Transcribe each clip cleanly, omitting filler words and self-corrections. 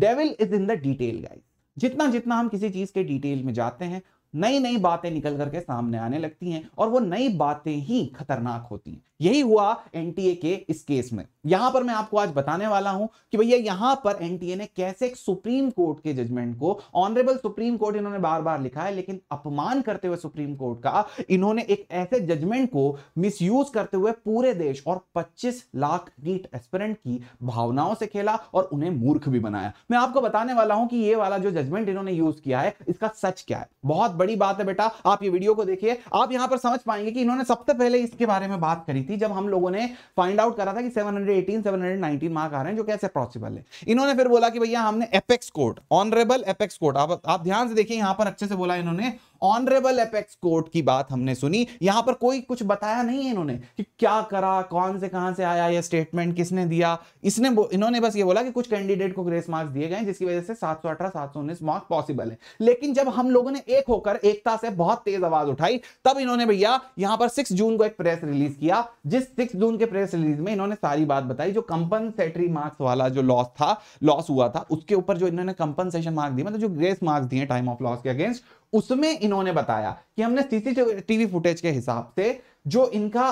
Devil is in the detail guys. जितना जितना हम किसी चीज के डिटेल में जाते हैं, नई नई बातें निकल करके सामने आने लगती हैं और वो नई बातें ही खतरनाक होती हैं। यही हुआ एनटीए के इस केस में। यहां पर मैं आपको आज बताने वाला हूं कि भैया यहां पर एनटीए ने कैसे एक सुप्रीम कोर्ट के जजमेंट को, ऑनरेबल सुप्रीम कोर्ट इन्होंने बार बार लिखा है लेकिन अपमान करते हुए सुप्रीम कोर्ट का, इन्होंने एक ऐसे जजमेंट को मिसयूज करते हुए पूरे देश और 25 लाख नीट एस्पिरेंट की भावनाओं से खेला और उन्हें मूर्ख भी बनाया। मैं आपको बताने वाला हूं कि ये वाला जो जजमेंट इन्होंने यूज किया है इसका सच क्या है। बहुत बड़ी बात है बेटा, आप ये वीडियो को देखिए, आप यहां पर समझ पाएंगे कि इन्होंने सबसे पहले इसके बारे में बात करी थी जब हम लोगों ने फाइंड आउट करा था कि 718 719 मार्क आ रहे हैं, जो कैसे पॉसिबल है। इन्होंने फिर बोला कि भैया हमने apex court, honourable apex court, आप ध्यान से देखिए यहां पर अच्छे से बोला इन्होंने, ऑनरेबल एपेक्स कोर्ट की बात हमने सुनी। यहां पर कोई कुछ बताया नहीं है इन्होंने कि क्या करा, कौन से कहां से आया ये स्टेटमेंट, किसने दिया। इन्होंने बस ये बोला कि कुछ कैंडिडेट को ग्रेस मार्क्स दिए गए जिसकी वजह से 718 719 मार्क्स पॉसिबल है। लेकिन जब हम लोगों ने एक होकर एकता से बहुत तेज आवाज उठाई तब इन्होंने भैया यहां पर 6 जून को एक प्रेस रिलीज किया, जिस 6 जून के प्रेस रिलीज में इन्होंने सारी बात बताई। जो कंपनसेटरी मार्क्स वाला जो लॉस हुआ था उसके ऊपर जो इन्होंने कंपनसेशन मार्क्स दिए, मतलब जो ग्रेस मार्क्स दिए टाइम ऑफ लॉस के अगेंस्ट, उसमें इन्होंने बताया कि हमने सीसीटीवी फुटेज के हिसाब से जो इनका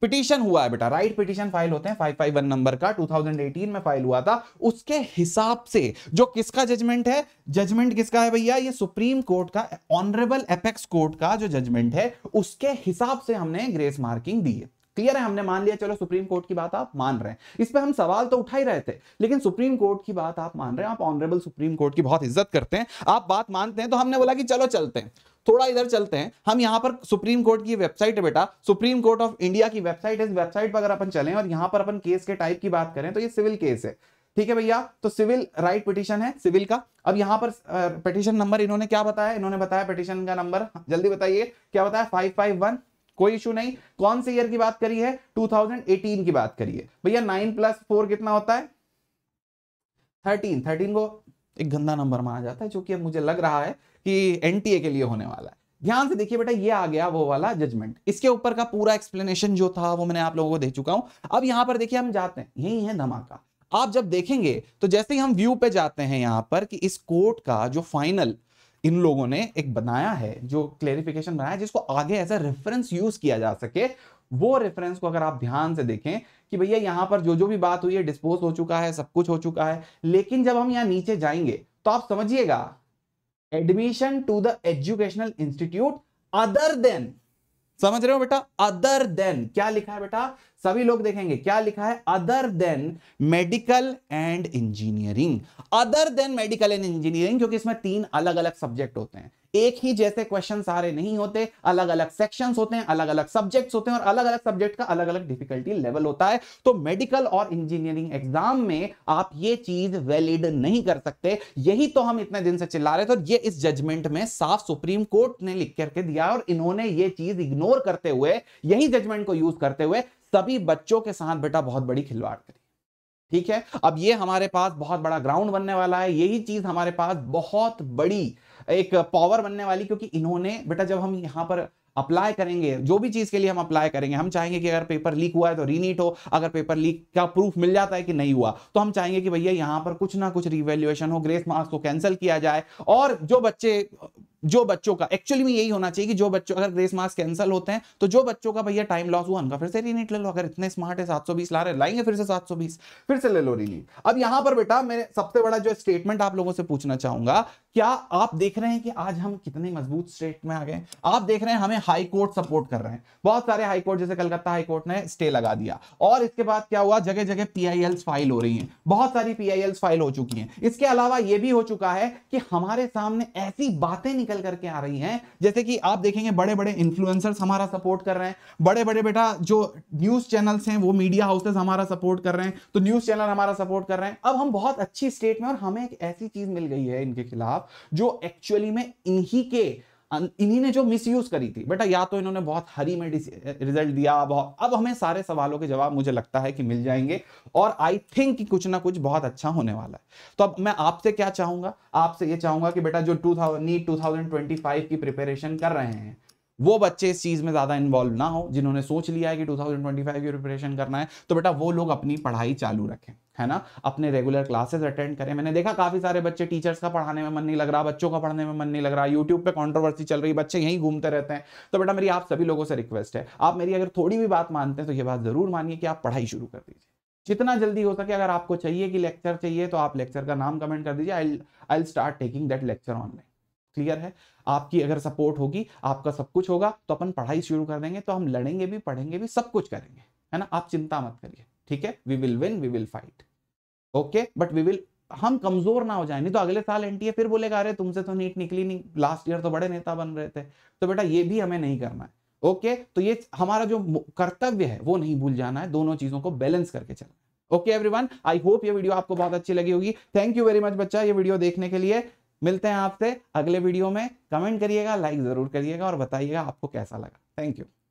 पिटीशन हुआ है बेटा, राइट पिटीशन फाइल होते हैं 551 नंबर का, 2018 में फाइल हुआ था, उसके हिसाब से जो किसका जजमेंट है, जजमेंट किसका है भैया, ये सुप्रीम कोर्ट का ऑनरेबल एपेक्स कोर्ट का जो जजमेंट है उसके हिसाब से हमने ग्रेस मार्किंग दी है। क्लियर है, हमने मान लिया, चलो सुप्रीम कोर्ट की बात आप मान रहे हैं, इस पे हम सवाल तो उठा ही रहे थे लेकिन सुप्रीम कोर्ट की बात आप मान रहे हैं, आप ऑनरेबल सुप्रीम कोर्ट की बहुत इज्जत करते हैं, आप बात मानते हैं, तो हमने बोला कि चलो चलते हैं, थोड़ा इधर चलते हैं हम। यहाँ पर सुप्रीम कोर्ट की वेबसाइट है बेटा, सुप्रीम कोर्ट ऑफ इंडिया की वेबसाइट है, इस वेबसाइट पर अगर अपन चलें और यहाँ पर अपन केस के टाइप की बात करें तो ये सिविल केस है, ठीक है भैया। तो सिविल राइट पिटीशन है सिविल का। अब यहाँ पर पिटीशन नंबर इन्होंने क्या बताया, इन्होंने बताया पिटीशन का नंबर, जल्दी बताइए क्या बताया, 551, कोई इशू नहीं। कौन से ईयर की बात करी है, 2018 की बात करी है भैया। 9 + 4 कितना होता है, 13। 13 को एक गंदा नंबर माना जाता है जो कि अब मुझे लग रहा है कि एनटीए के लिए होने वाला है। ध्यान से देखिए बेटा, ये आ गया वो वाला जजमेंट, इसके ऊपर का पूरा एक्सप्लेनेशन जो था वो मैंने आप लोगों को दे चुका हूं। अब यहां पर देखिए हम जाते हैं, यही है धमाका। आप जब देखेंगे तो जैसे ही हम व्यू पे जाते हैं यहां पर कि इस कोर्ट का जो फाइनल इन लोगों ने एक बनाया है, जो क्लेरिफिकेशन बनाया जिसको आगे ऐसा रेफरेंस यूज किया जा सके, वो रेफरेंस को अगर आप ध्यान से देखें कि भैया यहाँ पर जो जो भी बात हुई है डिस्पोज हो चुका है, सब कुछ हो चुका है। लेकिन जब हम यहाँ नीचे जाएंगे तो आप समझिएगा, admission to the educational institute other than, समझ रहे हो बेटा, अदर देन क्या लिखा है बेटा, सभी लोग देखेंगे क्या लिखा है, other than medical and engineering, other than medical and engineering, क्योंकि इसमें 3 अलग अलग सब्जेक्ट होते हैं, एक ही जैसे क्वेश्चन सारे नहीं होते, अलग अलग सेक्शंस होते हैं, अलग अलग सब्जेक्ट्स होते हैं और अलग अलग सब्जेक्ट का अलग अलग डिफिकल्टी लेवल होता है। तो मेडिकल और इंजीनियरिंग एग्जाम में आप ये चीज वैलिड नहीं कर सकते। यही तो हम इतने दिन से चिल्ला रहे थे और ये इस जजमेंट में साफ सुप्रीम कोर्ट ने लिख करके दिया और इन्होंने ये चीज इग्नोर करते हुए, यही जजमेंट को यूज करते हुए सभी बच्चों के साथ बेटा बहुत बड़ी खिलवाड़ करी, ठीक है। अब ये हमारे पास बहुत बड़ा ग्राउंड बनने वाला है, यही चीज हमारे पास बहुत बड़ी एक पावर बनने वाली, क्योंकि इन्होंने बेटा जब हम यहाँ पर अप्लाई करेंगे, जो भी चीज के लिए हम अप्लाई करेंगे, हम चाहेंगे कि अगर पेपर लीक हुआ है तो रीनीट हो, अगर पेपर लीक का प्रूफ मिल जाता है कि नहीं हुआ तो हम चाहेंगे कि भैया यहाँ पर कुछ ना कुछ रिवैल्यूएशन हो, ग्रेस मार्क्स को कैंसिल किया जाए। और जो बच्चों का एक्चुअली में यही होना चाहिए कि जो बच्चों अगर ग्रेस मार्क्स कैंसिल होते हैं तो जो बच्चों का भैया टाइम लॉस हुआ उनका फिर से रीनीट ले लो, अगर इतने स्मार्ट है 720 ला रहे, लाएंगे फिर से 720, फिर से ले लो रीनीट। अब यहां पर बेटा मेरे सबसे बड़ा जो स्टेटमेंट आप लोगों से पूछना चाहूंगा, क्या आप देख रहे हैं कि आज हम कितने मजबूत स्टेट में आ गए। आप देख रहे हैं हमें हाई कोर्ट सपोर्ट कर रहे हैं, बहुत सारे हाई कोर्ट जैसे कलकत्ता हाई कोर्ट ने स्टे लगा दिया और इसके बाद क्या हुआ, जगह जगह PILs फाइल हो रही है, बहुत सारी PILs फाइल हो चुकी है। इसके अलावा यह भी हो चुका है कि हमारे सामने ऐसी बातें करके आ रही हैं, जैसे कि आप देखेंगे बड़े बड़े इन्फ्लुएंसर्स हमारा सपोर्ट कर रहे हैं, बड़े बड़े बेटा जो न्यूज चैनल्स हैं वो मीडिया हाउसेस हमारा सपोर्ट कर रहे हैं, तो न्यूज चैनल हमारा सपोर्ट कर रहे हैं। अब हम बहुत अच्छी स्टेट में और हमें एक ऐसी चीज मिल गई है इनके खिलाफ जो एक्चुअली में इन्हीं ने जो मिसयूज करी थी बेटा, या तो इन्होंने बहुत हरी में रिजल्ट दिया। अब हमें सारे सवालों के जवाब मुझे लगता है कि मिल जाएंगे और आई थिंक कुछ ना कुछ बहुत अच्छा होने वाला है। तो अब मैं आपसे क्या चाहूंगा, आपसे ये चाहूंगा कि बेटा जो नीट 2025 की प्रिपरेशन कर रहे हैं वो बच्चे इस चीज में ज्यादा इन्वॉल्व ना हो। जिन्होंने सोच लिया है कि 2025 की प्रिपरेशन करना है तो बेटा वो लोग अपनी पढ़ाई चालू रखें, है ना, अपने रेगुलर क्लासेस अटेंड करें। मैंने देखा काफी सारे बच्चे, टीचर्स का पढ़ाने में मन नहीं लग रहा, बच्चों का पढ़ने में मन नहीं लग रहा, यूट्यूब पे कंट्रोवर्सी चल रही, बच्चे यहीं घूमते रहते हैं। तो बेटा मेरी आप सभी लोगों से रिक्वेस्ट है, आप मेरी अगर थोड़ी भी बात मानते हैं तो ये बात जरूर मानिए कि आप पढ़ाई शुरू कर दीजिए जितना जल्दी हो सके। अगर आपको चाहिए कि लेक्चर चाहिए तो आप लेक्चर का नाम कमेंट कर दीजिए, I will start taking that lecture online. Clear है? आपकी अगर सपोर्ट होगी, आपका सब कुछ होगा तो अपन पढ़ाई शुरू कर देंगे, तो हम लड़ेंगे भी, पढ़ेंगे भी, सब कुछ करेंगे, है ना। आप चिंता मत करिए, ठीक है? We will win, we will fight, okay? But we will, हम कमजोर ना हो जाए, नहीं तो अगले साल एनटीए फिर बोलेगा अरे तुमसे तो नीट निकली नहीं, लास्ट ईयर तो बड़े नेता बन रहे थे। तो बेटा ये भी हमें नहीं करना है, ओके? तो ये हमारा जो कर्तव्य है वो नहीं भूल जाना है, दोनों चीजों को बैलेंस करके चलना है। ओके एवरीवन, आई होप ये वीडियो आपको बहुत अच्छी लगी होगी। थैंक यू वेरी मच बच्चा ये वीडियो देखने के लिए। मिलते हैं आपसे अगले वीडियो में। कमेंट करिएगा, लाइक जरूर करिएगा और बताइएगा आपको कैसा लगा। Thank you.